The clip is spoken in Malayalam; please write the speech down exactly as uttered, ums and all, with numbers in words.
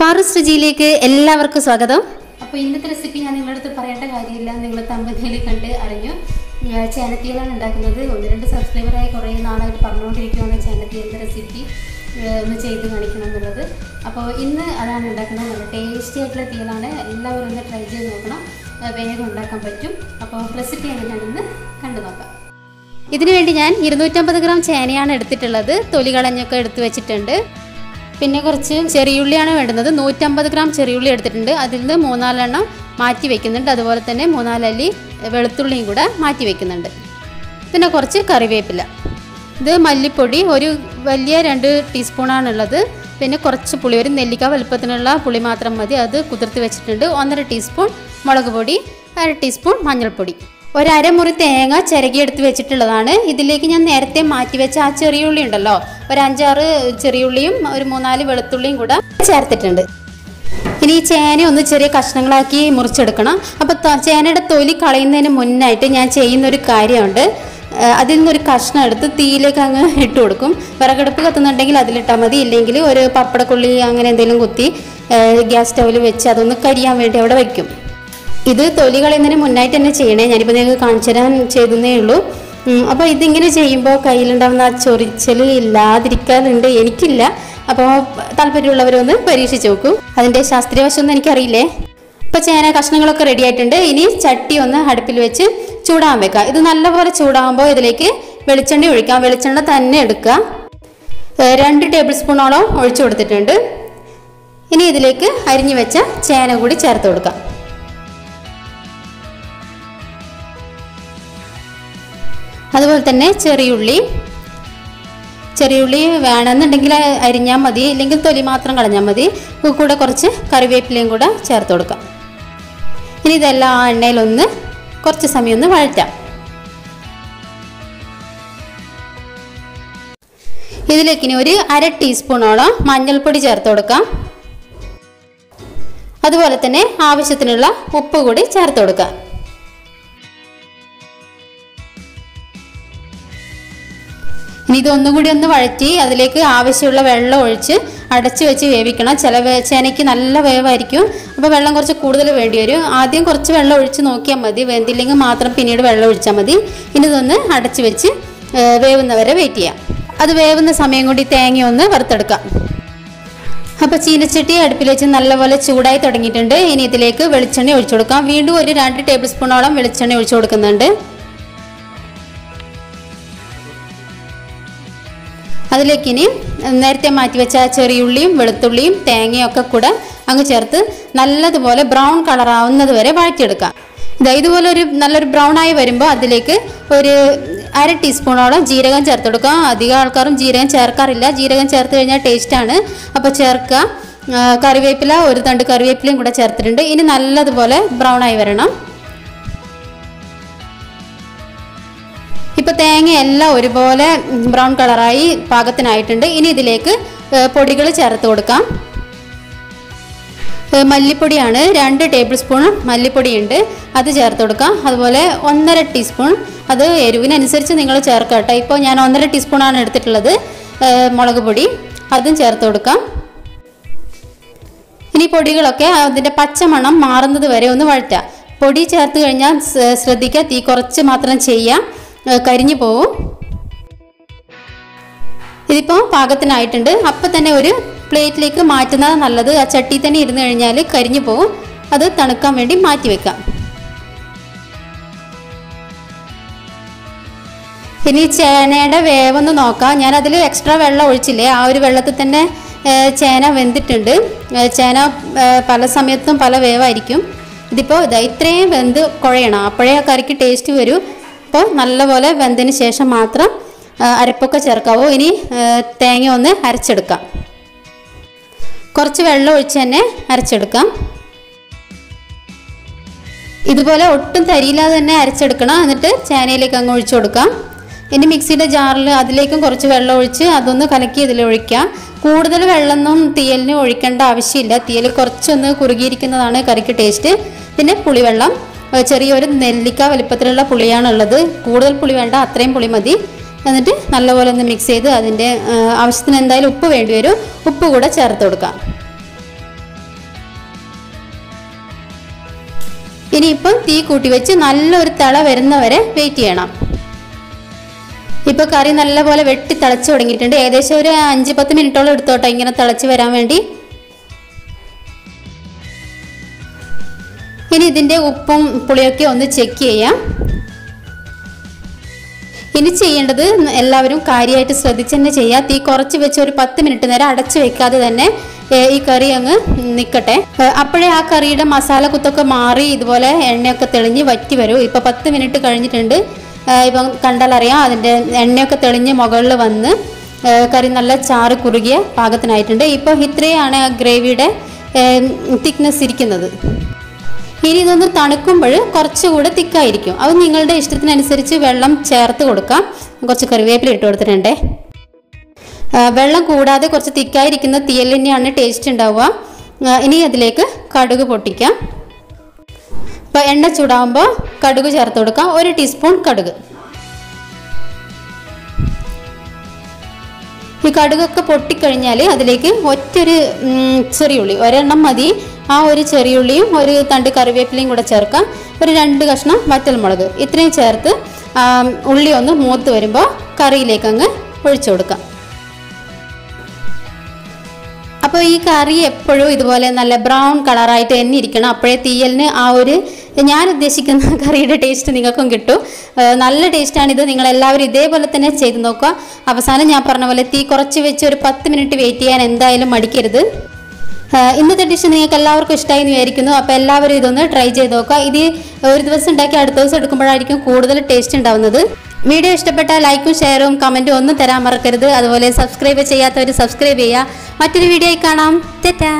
പാറൂസ് രുചിയിലേക്ക് എല്ലാവർക്കും സ്വാഗതം. അപ്പോൾ ഇന്നത്തെ റെസിപ്പി ഞാൻ നിങ്ങളടുത്ത് പറയേണ്ട കാര്യമില്ല, നിങ്ങൾ തമ്പനയിൽ കണ്ട് അറിഞ്ഞു. ചേനത്തീലാണ് ഉണ്ടാക്കുന്നത്. ഒന്ന് രണ്ട് സബ്സ്ക്രൈബറായി കുറേ നാളായിട്ട് പറഞ്ഞുകൊണ്ടിരിക്കുകയാണ് ചേനത്തീൻ്റെ റെസിപ്പി ഒന്ന് ചെയ്ത് കാണിക്കണം എന്നുള്ളത്. അപ്പോൾ ഇന്ന് അതാണ് ഉണ്ടാക്കുന്നത്. നല്ല ടേസ്റ്റി ആയിട്ടുള്ള തീലാണ്, എല്ലാവരും ഒന്ന് ട്രൈ ചെയ്ത് നോക്കണം, വേഗം ഉണ്ടാക്കാൻ പറ്റും. അപ്പോൾ റെസിപ്പി എങ്ങനെയാണെന്ന് കണ്ടു നോക്കാം. ഇതിനു വേണ്ടി ഞാൻ ഇരുന്നൂറ്റമ്പത് ഗ്രാം ചേനയാണ് എടുത്തിട്ടുള്ളത്. തൊലി കളഞ്ഞൊക്കെ എടുത്ത് വെച്ചിട്ടുണ്ട്. പിന്നെ കുറച്ച് ചെറിയുള്ളിയാണ് വേണ്ടുന്നത്. നൂറ്റമ്പത് ഗ്രാം ചെറിയുള്ളി എടുത്തിട്ടുണ്ട്, അതിൽ നിന്ന് മൂന്നാലെണ്ണം മാറ്റി വെക്കുന്നുണ്ട്. അതുപോലെ തന്നെ മൂന്നാലല്ലി വെളുത്തുള്ളിയും കൂടെ മാറ്റി വെക്കുന്നുണ്ട്. പിന്നെ കുറച്ച് കറിവേപ്പില, ഇത് മല്ലിപ്പൊടി ഒരു വലിയ രണ്ട് ടീസ്പൂണാണുള്ളത്. പിന്നെ കുറച്ച് പുളി, ഒരു നെല്ലിക്ക വലുപ്പത്തിനുള്ള പുളി മാത്രം മതി, അത് കുതിർത്ത് വെച്ചിട്ടുണ്ട്. ഒന്നര ടീസ്പൂൺ മുളക് പൊടി, അര ടീസ്പൂൺ മഞ്ഞൾപ്പൊടി, ഒരമുറി തേങ്ങ ചിരകിയെടുത്ത് വെച്ചിട്ടുള്ളതാണ്. ഇതിലേക്ക് ഞാൻ നേരത്തെ മാറ്റി വെച്ച ആ ചെറിയുള്ളി ഉണ്ടല്ലോ, ഒരു അഞ്ചാറ് ചെറിയുള്ളിയും ഒരു മൂന്നാല് വെളുത്തുള്ളിയും കൂടെ ചേർത്തിട്ടുണ്ട്. ഇനി ഈ ചേന ഒന്ന് ചെറിയ കഷ്ണങ്ങളാക്കി മുറിച്ചെടുക്കണം. അപ്പോൾ ചേനയുടെ തൊലി കളയുന്നതിന് മുന്നായിട്ട് ഞാൻ ചെയ്യുന്നൊരു കാര്യമുണ്ട്. അതിൽ നിന്നൊരു കഷ്ണം എടുത്ത് തീയിലേക്ക് അങ്ങ് ഇട്ട് കൊടുക്കും. വിറകടുപ്പ് കത്തുന്നുണ്ടെങ്കിൽ അതിലിട്ടാൽ മതി, ഇല്ലെങ്കിൽ ഒരു പപ്പടക്കൊള്ളി അങ്ങനെ എന്തെങ്കിലും കുത്തി ഗ്യാസ് സ്റ്റൗവിൽ വെച്ച് അതൊന്ന് കരിയാൻ വേണ്ടി അവിടെ വയ്ക്കും. ഇത് തൊലി കളയുന്നതിന് മുന്നായിട്ട് തന്നെ ചെയ്യണേ, ഞാനിപ്പോൾ നിങ്ങൾക്ക് കാണിച്ചു തരാൻ ചെയ്തേ ഉള്ളൂ. അപ്പോൾ ഇതിങ്ങനെ ചെയ്യുമ്പോൾ കയ്യിലുണ്ടാവുന്ന ആ ചൊറിച്ചൽ ഇല്ലാതിരിക്കാറുണ്ട്, എനിക്കില്ല. അപ്പോൾ താല്പര്യമുള്ളവരൊന്ന് പരീക്ഷിച്ച് നോക്കും. അതിൻ്റെ ശാസ്ത്രീയ വശമൊന്നും എനിക്കറിയില്ലേ. ഇപ്പോൾ ചേന കഷ്ണങ്ങളൊക്കെ റെഡി ആയിട്ടുണ്ട്. ഇനി ചട്ടി ഒന്ന് അടുപ്പിൽ വെച്ച് ചൂടാൻ വെക്കാം. ഇത് നല്ലപോലെ ചൂടാകുമ്പോൾ ഇതിലേക്ക് വെളിച്ചെണ്ണ ഒഴിക്കാം. വെളിച്ചെണ്ണ തന്നെ എടുക്കുക. രണ്ട് ടേബിൾ സ്പൂണോളം ഒഴിച്ചു കൊടുത്തിട്ടുണ്ട്. ഇനി ഇതിലേക്ക് അരിഞ്ഞു വെച്ച ചേന കൂടി ചേർത്ത് കൊടുക്കാം. അതുപോലെ തന്നെ ചെറിയുള്ളി, ചെറിയുള്ളി വേണമെന്നുണ്ടെങ്കിൽ അരിഞ്ഞാൽ മതി, ഇല്ലെങ്കിൽ തൊലി മാത്രം കളഞ്ഞാൽ മതി. കൂടെ കുറച്ച് കറിവേപ്പിലയും കൂടെ ചേർത്ത് കൊടുക്കാം. ഇനി ഇതെല്ലാം ആ എണ്ണയിലൊന്ന് കുറച്ച് സമയം ഒന്ന് വഴറ്റാം. ഇതിലേക്ക് ഇനി ഒരു അര ടീസ്പൂണോളം മഞ്ഞൾപ്പൊടി ചേർത്ത് കൊടുക്കാം. അതുപോലെ തന്നെ ആവശ്യത്തിനുള്ള ഉപ്പ് കൂടി ചേർത്ത് കൊടുക്കാം. ഇനി ഇതൊന്നും കൂടി ഒന്ന് വഴറ്റി അതിലേക്ക് ആവശ്യമുള്ള വെള്ളം ഒഴിച്ച് അടച്ചു വെച്ച് വേവിക്കണം. ചില ചേനയ്ക്ക് നല്ല വേവായിരിക്കും, അപ്പോൾ വെള്ളം കുറച്ച് കൂടുതൽ വേണ്ടി വരും. ആദ്യം കുറച്ച് വെള്ളം ഒഴിച്ച് നോക്കിയാൽ മതി, വെന്തില്ലെങ്കിൽ മാത്രം പിന്നീട് വെള്ളം ഒഴിച്ചാൽ മതി. ഇനി ഇതൊന്ന് അടച്ചു വെച്ച് വേവുന്നവരെ വെയിറ്റ് ചെയ്യാം. അത് വേവുന്ന സമയം കൂടി തേങ്ങ ഒന്ന് വറുത്തെടുക്കാം. അപ്പോൾ ചീനച്ചട്ടി അടുപ്പിൽ വെച്ച് നല്ലപോലെ ചൂടായി തുടങ്ങിയിട്ടുണ്ട്. ഇനി ഇതിലേക്ക് വെളിച്ചെണ്ണ ഒഴിച്ചു കൊടുക്കാം. വീണ്ടും ഒരു രണ്ട് ടേബിൾ സ്പൂണോളം വെളിച്ചെണ്ണ ഒഴിച്ചു കൊടുക്കുന്നുണ്ട്. അതിലേക്ക് ഇനി നേരത്തെ മാറ്റിവെച്ച ചെറിയുള്ളിയും വെളുത്തുള്ളിയും തേങ്ങയും ഒക്കെ കൂടെ അങ്ങ് ചേർത്ത് നല്ലതുപോലെ ബ്രൗൺ കളറാവുന്നത് വരെ വഴറ്റിയെടുക്കാം. ഇതാ ഇതുപോലെ ഒരു നല്ലൊരു ബ്രൗൺ ആയി വരുമ്പോൾ അതിലേക്ക് ഒരു അര ടീസ്പൂണോളം ജീരകം ചേർത്ത് കൊടുക്കാം. അധികം ആൾക്കാരും ജീരകം ചേർക്കാറില്ല, ജീരകം ചേർത്ത് കഴിഞ്ഞാൽ ടേസ്റ്റാണ്, അപ്പോൾ ചേർക്കുക. കറിവേപ്പില, ഒരു തണ്ട് കറിവേപ്പിലയും കൂടെ ചേർത്തിട്ടുണ്ട്. ഇനി നല്ലതുപോലെ ബ്രൗൺ ആയി വരണം. ഇപ്പോൾ തേങ്ങയെല്ലാം ഒരുപോലെ ബ്രൗൺ കളറായി പാകത്തിനായിട്ടുണ്ട്. ഇനി ഇതിലേക്ക് പൊടികൾ ചേർത്ത് കൊടുക്കാം. മല്ലിപ്പൊടിയാണ്, രണ്ട് ടേബിൾ സ്പൂൺ മല്ലിപ്പൊടിയുണ്ട്, അത് ചേർത്ത് കൊടുക്കാം. അതുപോലെ ഒന്നര ടീസ്പൂൺ, അത് എരിവിനനുസരിച്ച് നിങ്ങൾ ചേർക്കുക കേട്ടോ. ഇപ്പോൾ ഞാൻ ഒന്നര ടീസ്പൂണാണ് എടുത്തിട്ടുള്ളത്. മുളക് പൊടി അതും ചേർത്ത് കൊടുക്കാം. ഇനി പൊടികളൊക്കെ അതിൻ്റെ പച്ചമണം മാറുന്നത് വരെ ഒന്ന് വഴറ്റാം. പൊടി ചേർത്ത് കഴിഞ്ഞാൽ ശ്രദ്ധിക്കുക, തീ കുറച്ച് മാത്രം ചെയ്യാം, കരിഞ്ഞു പോവും. ഇതിപ്പോൾ പാകത്തിനായിട്ടുണ്ട്. അപ്പം തന്നെ ഒരു പ്ലേറ്റിലേക്ക് മാറ്റുന്നതാണ് നല്ലത്. ആ ചട്ടി തന്നെ ഇരുന്ന് കഴിഞ്ഞാൽ കരിഞ്ഞു പോവും. അത് തണുക്കാൻ വേണ്ടി മാറ്റി വെക്കാം. ഇനി ചേനയുടെ വേവൊന്ന് നോക്കാം. ഞാനതിൽ എക്സ്ട്രാ വെള്ളം ഒഴിച്ചില്ലേ, ആ ഒരു വെള്ളത്തിൽ തന്നെ ചേന വെന്തിട്ടുണ്ട്. ചേന പല സമയത്തും പല വേവായിരിക്കും. ഇതിപ്പോൾ ഇതാ ഇത്രയും വെന്ത് കുഴയണം, അപ്പോഴേ ആ കറിക്ക് ടേസ്റ്റ് വരൂ. അപ്പോൾ നല്ലപോലെ വെന്തതിന് ശേഷം മാത്രം അരപ്പൊക്കെ ചേർക്കാവൂ. ഇനി തേങ്ങ ഒന്ന് അരച്ചെടുക്കാം. കുറച്ച് വെള്ളം ഒഴിച്ച് തന്നെ അരച്ചെടുക്കാം. ഇതുപോലെ ഒട്ടും തരിയില്ലാതെ തന്നെ അരച്ചെടുക്കണം. എന്നിട്ട് ചേനയിലേക്ക് അങ്ങ് ഒഴിച്ചു കൊടുക്കാം. ഇനി മിക്സിയുടെ ജാറിൽ അതിലേക്കും കുറച്ച് വെള്ളം ഒഴിച്ച് അതൊന്ന് കലക്കി ഇതിൽ ഒഴിക്കാം. കൂടുതൽ വെള്ളമൊന്നും തീയലിന് ഒഴിക്കേണ്ട ആവശ്യമില്ല, തീയൽ കുറച്ചൊന്ന് കുറുകിയിരിക്കുന്നതാണ് കറിക്ക് ടേസ്റ്റ്. പിന്നെ പുളിവെള്ളം, ചെറിയൊരു നെല്ലിക്ക വലിപ്പത്തിലുള്ള പുളിയാണുള്ളത്. കൂടുതൽ പുളി വേണ്ട, അത്രയും പുളി മതി. എന്നിട്ട് നല്ലപോലെ ഒന്ന് മിക്സ് ചെയ്ത് അതിൻ്റെ ആവശ്യത്തിന് എന്തായാലും ഉപ്പ് വേണ്ടി വരും, ഉപ്പ് കൂടെ ചേർത്ത് കൊടുക്കാം. ഇനിയിപ്പം തീ കൂട്ടി വെച്ച് നല്ലൊരു തള വരുന്നവരെ വെയിറ്റ് ചെയ്യണം. ഇപ്പോൾ കറി നല്ലപോലെ വെട്ടി തിളച്ചു തുടങ്ങിയിട്ടുണ്ട്. ഏകദേശം ഒരു അഞ്ച് പത്ത് മിനിറ്റോളം എടുത്തോട്ടെ ഇങ്ങനെ തിളച്ചു വരാൻ വേണ്ടി. ഇനി ഇതിന്റെ ഉപ്പും പുളിയൊക്കെ ഒന്ന് ചെക്ക് ചെയ്യാം. ഇനി ചെയ്യേണ്ടത് എല്ലാവരും കാര്യമായിട്ട് ശ്രദ്ധിച്ച് തന്നെ ചെയ്യുക. തീ കുറച്ച് വെച്ച് ഒരു പത്ത് മിനിറ്റ് നേരം അടച്ചു വെക്കാതെ തന്നെ ഈ കറി അങ്ങ് നിൽക്കട്ടെ. അപ്പോഴേ ആ കറിയുടെ മസാല കുത്തൊക്കെ മാറി ഇതുപോലെ എണ്ണയൊക്കെ തെളിഞ്ഞ് വറ്റി വരും. ഇപ്പോൾ പത്ത് മിനിറ്റ് കഴിഞ്ഞിട്ടുണ്ട്. ഇപ്പം കണ്ടാലറിയാം അതിൻ്റെ എണ്ണയൊക്കെ തെളിഞ്ഞ് മുകളിൽ വന്ന് കറി നല്ല ചാറ് കുറുകിയ പാകത്തിനായിട്ടുണ്ട്. ഇപ്പോൾ ഇത്രയാണ് ആ ഗ്രേവിയുടെ തിക്നെസ് ഇരിക്കുന്നത്. ഇനി ഇതൊന്ന് തണുക്കുമ്പോൾ കുറച്ചുകൂടെ തിക്കായിരിക്കും. അത് നിങ്ങളുടെ ഇഷ്ടത്തിനനുസരിച്ച് വെള്ളം ചേർത്ത് കൊടുക്കാം. കുറച്ച് കറിവേപ്പില ഇട്ട് കൊടുത്തിട്ടുണ്ട്. വെള്ളം കൂടാതെ കുറച്ച് തിക്കായിരിക്കുന്ന തീയൽ തന്നെയാണ് ടേസ്റ്റ് ഉണ്ടാവുക. ഇനി അതിലേക്ക് കടുക് പൊട്ടിക്കാം. അപ്പോൾ എണ്ണ ചൂടാകുമ്പോൾ കടുക് ചേർത്ത് കൊടുക്കാം. ഒരു ടീസ്പൂൺ കടുക്. ഈ കടുകൊക്കെ പൊട്ടിക്കഴിഞ്ഞാൽ അതിലേക്ക് ഒറ്റൊരു ചെറിയുള്ളി, ഒരെണ്ണം മതി. ആ ഒരു ചെറിയുള്ളിയും ഒരു തണ്ട് കറിവേപ്പിലയും കൂടെ ചേർക്കാം. ഒരു രണ്ട് കഷ്ണം വറ്റൽമുളക് ഇത്രയും ചേർത്ത് ഉള്ളി ഒന്ന് മൂത്ത് വരുമ്പോൾ കറിയിലേക്ക് അങ്ങ് ഒഴിച്ചു കൊടുക്കാം. അപ്പോൾ ഈ കറി എപ്പോഴും ഇതുപോലെ നല്ല ബ്രൗൺ കളറായിട്ട് തന്നെ ഇരിക്കണം. അപ്പോഴേ തീയലിന് ആ ഒരു ഞാൻ ഉദ്ദേശിക്കുന്ന കറിയുടെ ടേസ്റ്റ് നിങ്ങൾക്കും കിട്ടും. നല്ല ടേസ്റ്റാണിത്. നിങ്ങളെല്ലാവരും ഇതേപോലെ തന്നെ ചെയ്ത് നോക്കുക. അവസാനം ഞാൻ പറഞ്ഞ പോലെ തീ കുറച്ച് വെച്ച് ഒരു പത്ത് മിനിറ്റ് വെയിറ്റ് ചെയ്യാൻ എന്തായാലും മടിക്കരുത്. ഇന്നത്തെ ഡിഷ് നിങ്ങൾക്ക് എല്ലാവർക്കും ഇഷ്ടമായി എന്ന് വിചാരിക്കുന്നു. അപ്പോൾ എല്ലാവരും ഇതൊന്ന് ട്രൈ ചെയ്ത് നോക്കുക. ഇത് ഒരു ദിവസം ഉണ്ടാക്കി അടുത്ത ദിവസം എടുക്കുമ്പോഴായിരിക്കും കൂടുതൽ ടേസ്റ്റ് ഉണ്ടാവുന്നത്. വീഡിയോ ഇഷ്ടപ്പെട്ടാൽ ലൈക്കും ഷെയറും കമൻറ്റും ഒന്നും തരാൻ മറക്കരുത്. അതുപോലെ സബ്സ്ക്രൈബ് ചെയ്യാത്തവർ സബ്സ്ക്രൈബ് ചെയ്യുക. മറ്റൊരു വീഡിയോയിൽ കാണാം. ടാറ്റാ.